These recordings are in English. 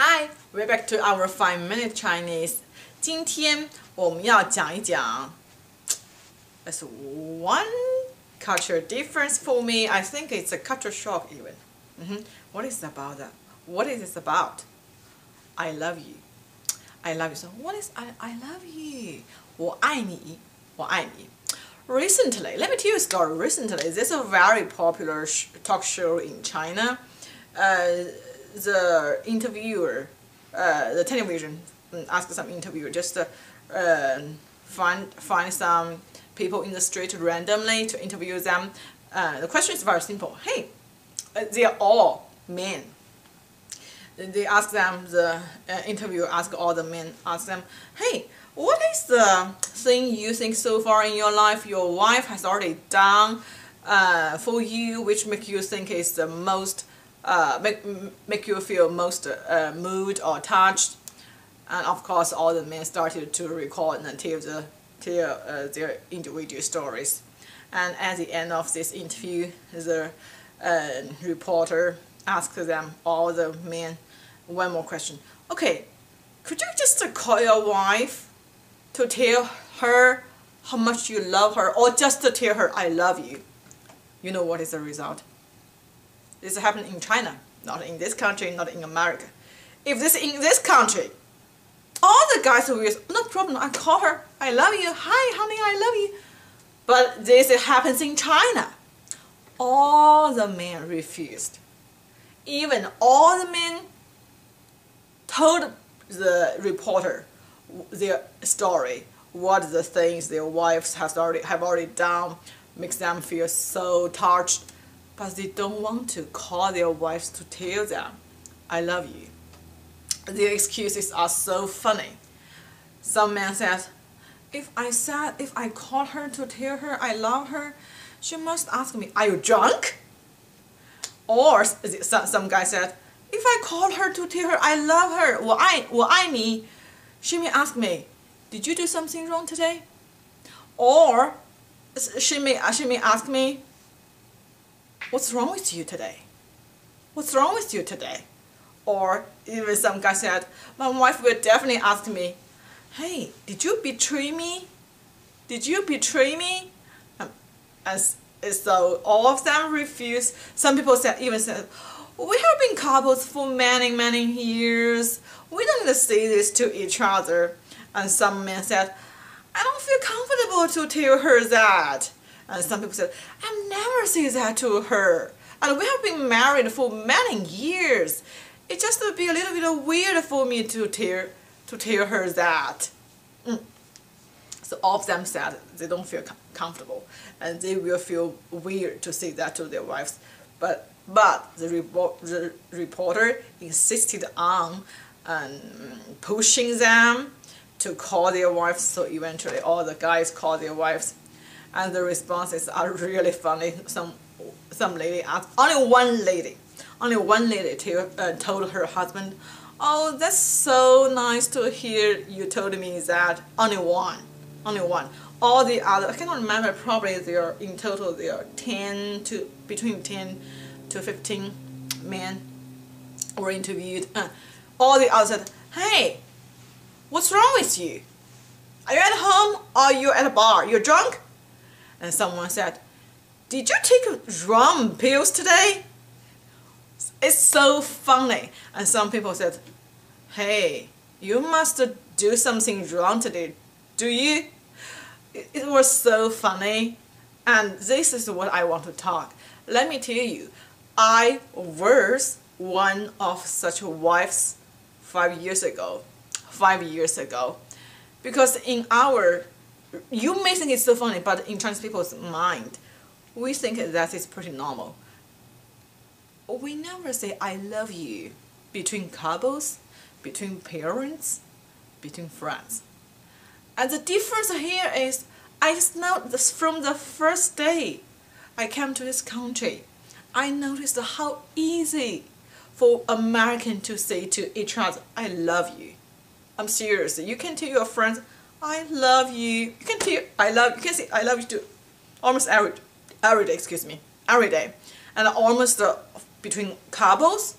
Hi, we're back to our 5 Minute Chinese. 今天我们要讲一讲 That's one culture difference for me. I think it's a culture shock even. What is about that? What is this about? I love you. I love you. So what is I love you? 我爱你，我爱你。 Recently, let me tell you a story. Recently, this is a very popular talk show in China. The interviewer, the television, asked some interviewer just to find some people in the street randomly to interview them. The question is very simple. Hey, they are all men. They ask them, the interviewer asked all the men, ask them, hey, what is the thing you think so far in your life your wife has already done for you, which make you think is the most make you feel most moved or touched? And of course, all the men started to record and tell their individual stories. And at the end of this interview, the reporter asked them, all the men, one more question. Okay, could you just call your wife to tell her how much you love her, or just to tell her I love you? You know what is the result? This happened in China, not in this country, not in America. If this in this country, all the guys will say, no problem, I call her, I love you, hi honey, I love you. But this happens in China. All the men refused. Even all the men told the reporter their story, what the things their wives have already done makes them feel so touched. But they don't want to call their wives to tell them, I love you. Their excuses are so funny. Some man says, if I call her to tell her I love her, she must ask me, are you drunk? Or some guy said, if I call her to tell her I love her, 我爱你, she may ask me, did you do something wrong today? Or she may ask me, what's wrong with you today? What's wrong with you today? Or even some guy said, my wife will definitely ask me, hey, did you betray me? Did you betray me? And so all of them refused. Some people even said, we have been couples for many, many years. We don't need to say this to each other. And some men said, I don't feel comfortable to tell her that. And some people said, I've never said that to her. And we have been married for many years. It just would be a little bit weird for me to tell her that. So all of them said they don't feel comfortable. And they will feel weird to say that to their wives. But the reporter insisted on pushing them to call their wives. So eventually all the guys called their wives. And the responses are really funny. Some lady asked, only one lady told her husband, oh, that's so nice to hear you told me that. Only one. All the other, I cannot remember, probably there in total there are between 10 to 15 men were interviewed. All the others said, hey, what's wrong with you? Are you at home or are you at a bar? You're drunk? And someone said, did you take rum pills today? It's so funny. And some people said, hey, you must do something wrong today, do you? It was so funny. And this is what I want to talk. Let me tell you, I was one of such wives 5 years ago. 5 years ago. Because in our, you may think it's so funny, but in Chinese people's mind, we think that is pretty normal. We never say I love you between couples, between parents, between friends. And the difference here is, I just noticed from the first day I came to this country, I noticed how easy for Americans to say to each other, I love you. I'm serious. You can tell your friends, I love you. You can tell I love you. You can say I love you too, almost every day. Excuse me, every day, and almost between couples,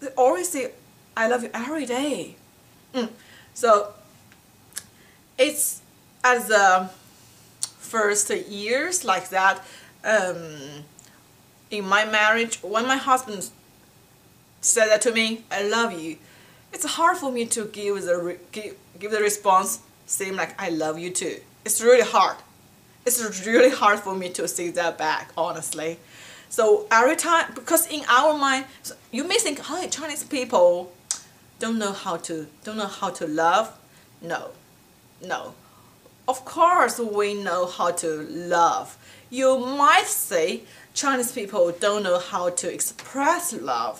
they always say I love you every day. So it's as the first years like that in my marriage, when my husband said that to me, I love you, it's hard for me to give the response same like I love you too. It's really hard. It's really hard for me to say that back, honestly. So every time, because in our mind, you may think, "Hey, Chinese people don't know how to love." No, no. Of course, we know how to love. You might say Chinese people don't know how to express love.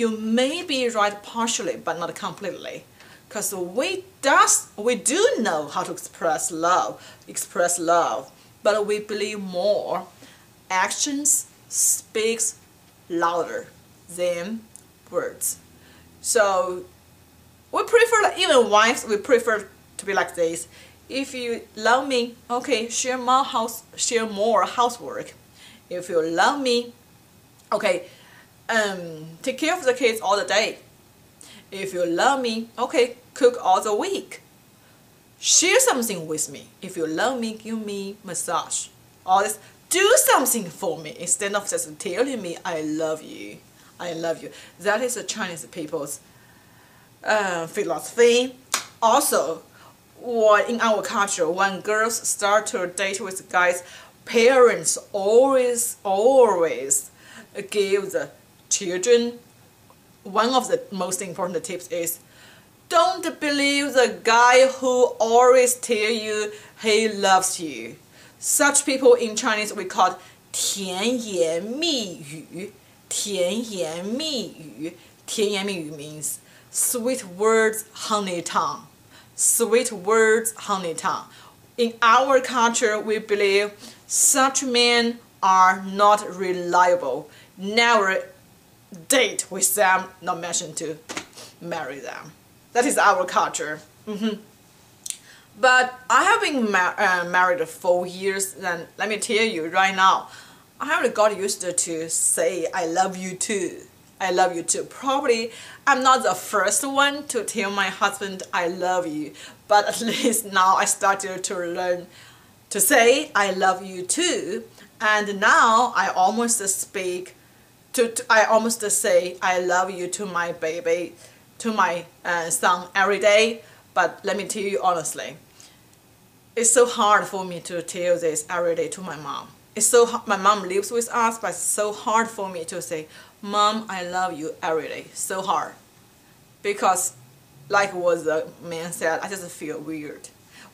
You may be right partially, but not completely. Because we do know how to express love, but we believe more actions speaks louder than words. So we prefer, even wives, we prefer to be like this. If you love me, okay, share more housework. If you love me, okay, take care of the kids all the day. If you love me, okay, cook all the week. Share something with me. If you love me, give me massage. All this, do something for me instead of just telling me I love you. I love you. That is the Chinese people's philosophy. Also, in our culture, when girls start to date with guys, parents always give the children. One of the most important tips is don't believe the guy who always tell you he loves you. Such people in Chinese we call Tian Yan Mi Yu. Tian Yan Mi Yu. Tian Yan Mi Yu means sweet words, honey tongue. Sweet words, honey tongue. In our culture, we believe such men are not reliable. Never date with them, not mention to marry them. That is our culture. But I have been married 4 years, and let me tell you right now, I haven't got used to say I love you too. I love you too. Probably I'm not the first one to tell my husband I love you, but at least now I started to learn to say I love you too, and now I almost speak. I almost say I love you to my baby, to my son every day. But let me tell you honestly, it's so hard for me to tell this every day to my mom. It's so hard. My mom lives with us, but it's so hard for me to say, "Mom, I love you" every day. So hard, because like what the man said, I just feel weird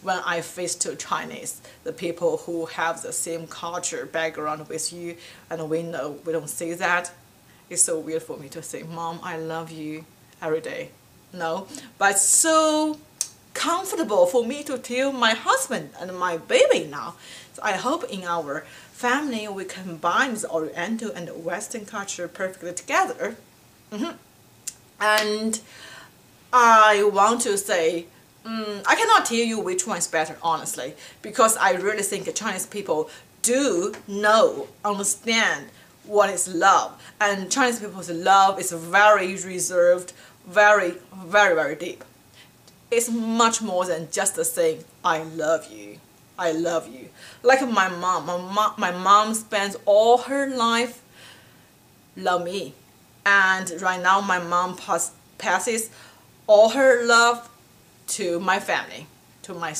when I face to Chinese, the people who have the same culture background with you, and we know we don't say that. It's so weird for me to say, "Mom, I love you" every day. No, but it's so comfortable for me to tell my husband and my baby now. So I hope in our family we combine the Oriental and Western culture perfectly together. And I want to say, I cannot tell you which one is better, honestly, because I really think Chinese people do know, understand what is love, and Chinese people's love is very reserved, very, very, very deep. It's much more than just saying "I love you," "I love you." Like my mom spends all her life love me, and right now my mom passes all her love to my family, to my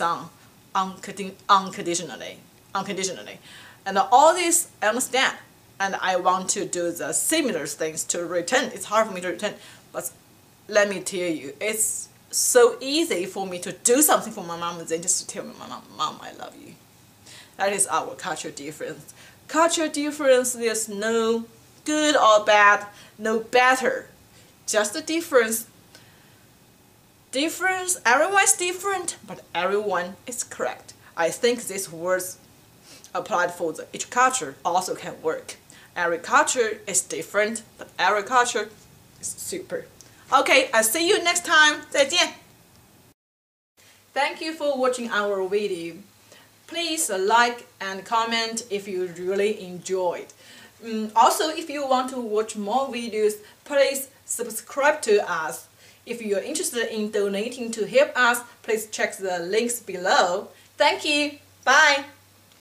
son, unconditionally. And all this I understand, and I want to do the similar things to return. It's hard for me to return, but let me tell you, it's so easy for me to do something for my mom than just to tell my mom, "Mom, I love you." That is our culture difference. Culture difference, there's no good or bad, no better, just the difference. Difference, everyone's different, but everyone is correct. I think these words applied for each culture also can work. Every culture is different, but every culture is super. Okay, I'll see you next time. 再见. Thank you for watching our video. Please like and comment if you really enjoyed. Also, if you want to watch more videos, please subscribe to us. If you're interested in donating to help us, please check the links below. Thank you. Bye.